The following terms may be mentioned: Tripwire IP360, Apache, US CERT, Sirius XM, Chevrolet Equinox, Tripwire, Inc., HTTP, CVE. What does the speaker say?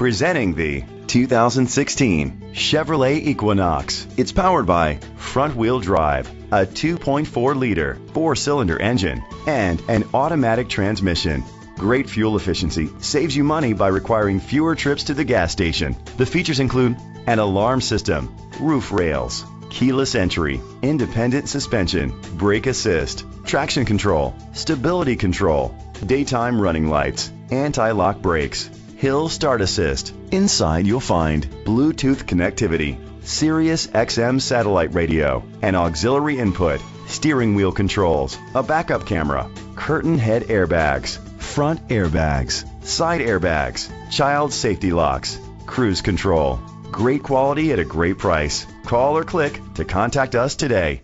Presenting the 2016 Chevrolet Equinox. It's powered by front-wheel drive, a 2.4-liter four-cylinder engine, and an automatic transmission. Great fuel efficiency saves you money by requiring fewer trips to the gas station. The features include an alarm system, roof rails, keyless entry, independent suspension, brake assist, traction control, stability control, daytime running lights, anti-lock brakes, hill start assist. Inside you'll find Bluetooth connectivity, Sirius XM satellite radio, an auxiliary input, steering wheel controls, a backup camera, curtain head airbags, front airbags, side airbags, child safety locks, cruise control. Great quality at a great price. Call or click to contact us today.